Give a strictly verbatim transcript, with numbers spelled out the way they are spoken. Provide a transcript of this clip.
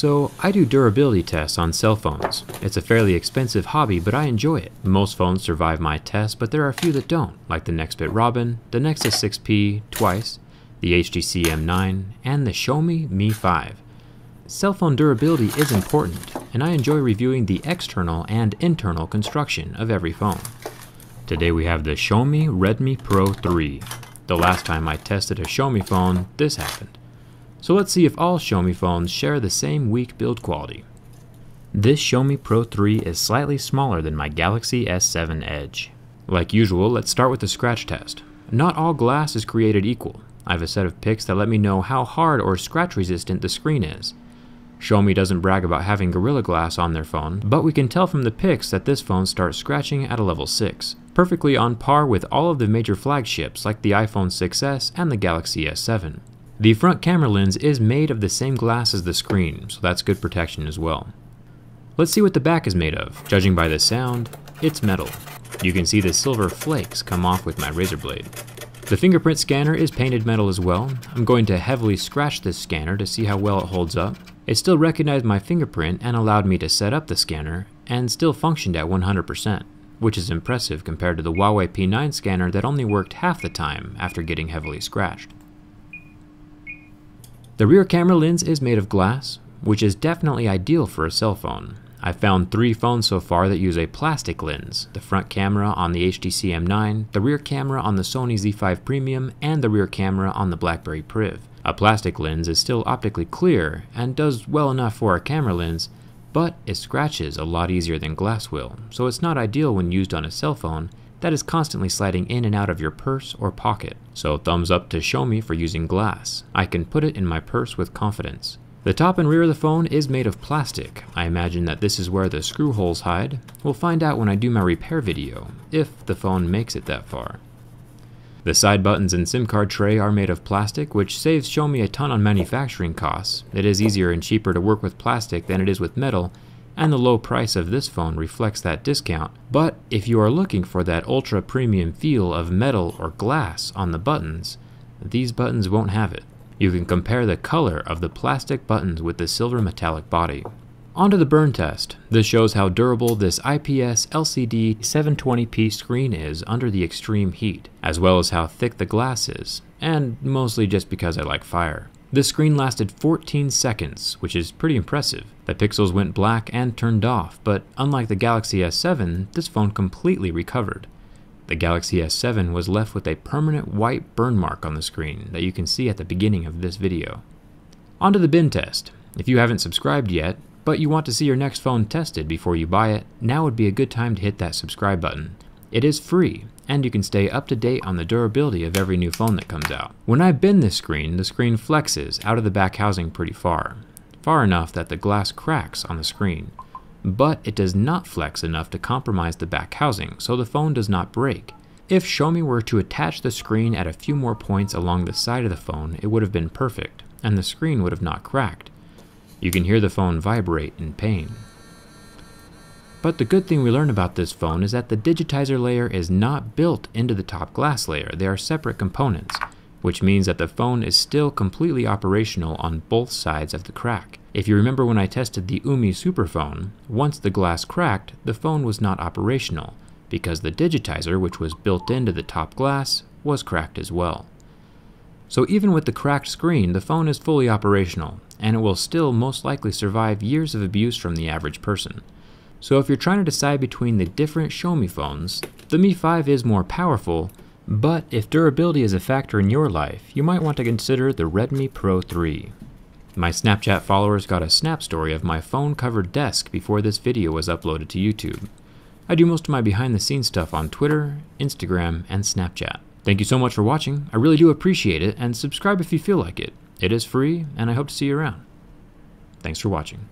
So I do durability tests on cell phones. It's a fairly expensive hobby, but I enjoy it. Most phones survive my tests, but there are a few that don't, like the Nextbit Robin, the Nexus six P twice, the H T C M nine, and the Xiaomi Mi five. Cell phone durability is important, and I enjoy reviewing the external and internal construction of every phone. Today we have the Xiaomi Redmi Pro three. The last time I tested a Xiaomi phone, this happened. So let's see if all Xiaomi phones share the same weak build quality. This Xiaomi Pro three is slightly smaller than my Galaxy S seven Edge. Like usual, let's start with the scratch test. Not all glass is created equal. I have a set of pics that let me know how hard or scratch resistant the screen is. Xiaomi doesn't brag about having Gorilla Glass on their phone, but we can tell from the pics that this phone starts scratching at a level six, perfectly on par with all of the major flagships like the iPhone six S and the Galaxy S seven. The front camera lens is made of the same glass as the screen, so that's good protection as well. Let's see what the back is made of. Judging by the sound, it's metal. You can see the silver flakes come off with my razor blade. The fingerprint scanner is painted metal as well. I'm going to heavily scratch this scanner to see how well it holds up. It still recognized my fingerprint and allowed me to set up the scanner, and still functioned at one hundred percent, which is impressive compared to the Huawei P nine scanner that only worked half the time after getting heavily scratched. The rear camera lens is made of glass, which is definitely ideal for a cell phone. I've found three phones so far that use a plastic lens, the front camera on the H T C M nine, the rear camera on the Sony Z five Premium, and the rear camera on the BlackBerry Priv. A plastic lens is still optically clear and does well enough for a camera lens, but it scratches a lot easier than glass will, so it's not ideal when used on a cell phone that is constantly sliding in and out of your purse or pocket. So thumbs up to Xiaomi for using glass. I can put it in my purse with confidence. The top and rear of the phone is made of plastic. I imagine that this is where the screw holes hide. We'll find out when I do my repair video, if the phone makes it that far. The side buttons and SIM card tray are made of plastic, which saves Xiaomi a ton on manufacturing costs. It is easier and cheaper to work with plastic than it is with metal, and the low price of this phone reflects that discount. But if you are looking for that ultra premium feel of metal or glass on the buttons, these buttons won't have it. You can compare the color of the plastic buttons with the silver metallic body. Onto the burn test. This shows how durable this I P S L C D seven twenty p screen is under the extreme heat, as well as how thick the glass is, and mostly just because I like fire. This screen lasted fourteen seconds, which is pretty impressive. The pixels went black and turned off, but unlike the Galaxy S seven, this phone completely recovered. The Galaxy S seven was left with a permanent white burn mark on the screen that you can see at the beginning of this video. Onto the bin test. If you haven't subscribed yet, but you want to see your next phone tested before you buy it, now would be a good time to hit that subscribe button. It is free, and you can stay up to date on the durability of every new phone that comes out. When I bend this screen, the screen flexes out of the back housing pretty far. Far enough that the glass cracks on the screen. But it does not flex enough to compromise the back housing, so the phone does not break. If Xiaomi were to attach the screen at a few more points along the side of the phone, it would have been perfect, and the screen would have not cracked. You can hear the phone vibrate in pain. But the good thing we learn about this phone is that the digitizer layer is not built into the top glass layer. They are separate components, which means that the phone is still completely operational on both sides of the crack. If you remember when I tested the U M I Superphone, once the glass cracked, the phone was not operational, because the digitizer, which was built into the top glass, was cracked as well. So even with the cracked screen, the phone is fully operational, and it will still most likely survive years of abuse from the average person. So if you're trying to decide between the different Xiaomi phones, the Mi five is more powerful, but if durability is a factor in your life, you might want to consider the Redmi Pro three. My Snapchat followers got a snap story of my phone covered desk before this video was uploaded to YouTube. I do most of my behind the scenes stuff on Twitter, Instagram, and Snapchat. Thank you so much for watching, I really do appreciate it, and subscribe if you feel like it. It is free, and I hope to see you around. Thanks for watching.